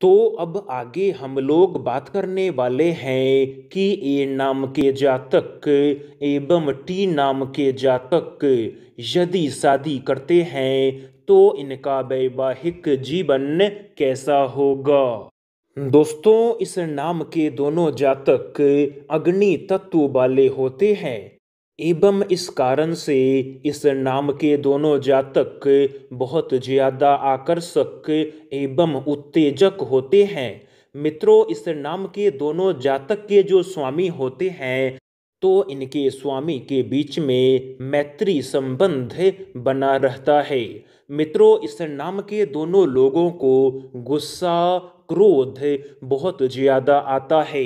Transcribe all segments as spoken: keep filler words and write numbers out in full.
तो अब आगे हम लोग बात करने वाले हैं कि ए नाम के जातक एवं टी नाम के जातक यदि शादी करते हैं तो इनका वैवाहिक जीवन कैसा होगा। दोस्तों, इस नाम के दोनों जातक अग्नि तत्व वाले होते हैं एवं इस कारण से इस नाम के दोनों जातक बहुत ज्यादा आकर्षक एवं उत्तेजक होते हैं। मित्रों, इस नाम के दोनों जातक के जो स्वामी होते हैं तो इनके स्वामी के बीच में मैत्री संबंध बना रहता है। मित्रों, इस नाम के दोनों लोगों को गुस्सा क्रोध बहुत ज्यादा आता है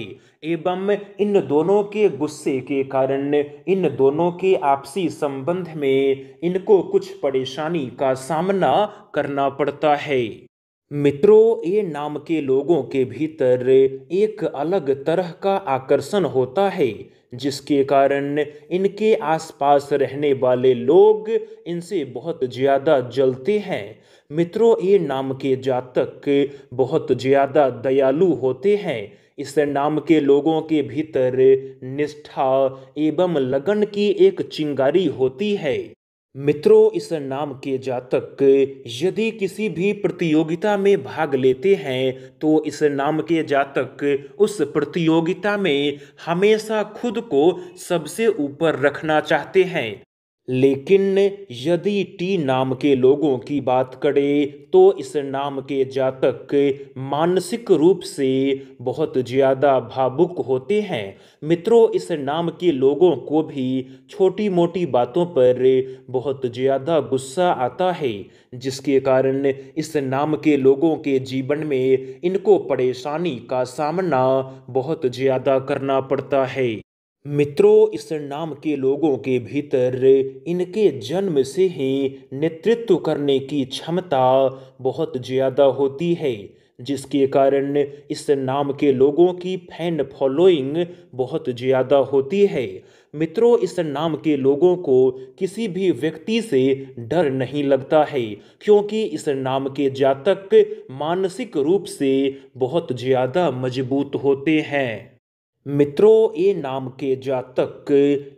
एवं इन दोनों के गुस्से के कारण इन दोनों के आपसी संबंध में इनको कुछ परेशानी का सामना करना पड़ता है। मित्रों, ए नाम के लोगों के भीतर एक अलग तरह का आकर्षण होता है जिसके कारण इनके आसपास रहने वाले लोग इनसे बहुत ज़्यादा जलते हैं। मित्रों, ये नाम के जातक बहुत ज़्यादा दयालु होते हैं। इस नाम के लोगों के भीतर निष्ठा एवं लगन की एक चिंगारी होती है। मित्रों, इस नाम के जातक यदि किसी भी प्रतियोगिता में भाग लेते हैं तो इस नाम के जातक उस प्रतियोगिता में हमेशा खुद को सबसे ऊपर रखना चाहते हैं। लेकिन यदि टी नाम के लोगों की बात करें तो इस नाम के जातक मानसिक रूप से बहुत ज़्यादा भावुक होते हैं। मित्रों, इस नाम के लोगों को भी छोटी मोटी बातों पर बहुत ज़्यादा गुस्सा आता है जिसके कारण इस नाम के लोगों के जीवन में इनको परेशानी का सामना बहुत ज़्यादा करना पड़ता है। मित्रों, इस नाम के लोगों के भीतर इनके जन्म से ही नेतृत्व करने की क्षमता बहुत ज़्यादा होती है जिसके कारण इस नाम के लोगों की फैन फॉलोइंग बहुत ज़्यादा होती है। मित्रों, इस नाम के लोगों को किसी भी व्यक्ति से डर नहीं लगता है क्योंकि इस नाम के जातक मानसिक रूप से बहुत ज़्यादा मजबूत होते हैं। मित्रों, ए नाम के जातक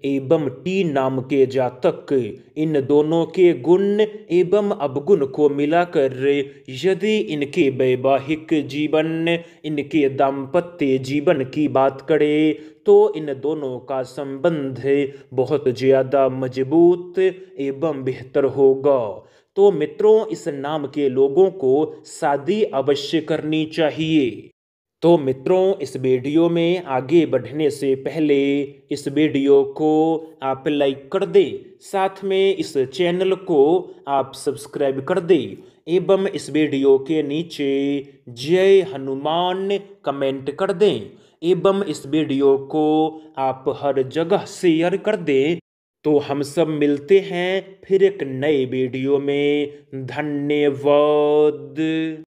एवं टी नाम के जातक इन दोनों के गुण एवं अवगुण को मिलाकर यदि इनके वैवाहिक जीवन इनके दाम्पत्य जीवन की बात करें तो इन दोनों का संबंध बहुत ज़्यादा मजबूत एवं बेहतर होगा। तो मित्रों, इस नाम के लोगों को शादी अवश्य करनी चाहिए। तो मित्रों, इस वीडियो में आगे बढ़ने से पहले इस वीडियो को आप लाइक कर दें, साथ में इस चैनल को आप सब्सक्राइब कर दें एवं इस वीडियो के नीचे जय हनुमान कमेंट कर दें एवं इस वीडियो को आप हर जगह शेयर कर दें। तो हम सब मिलते हैं फिर एक नए वीडियो में। धन्यवाद।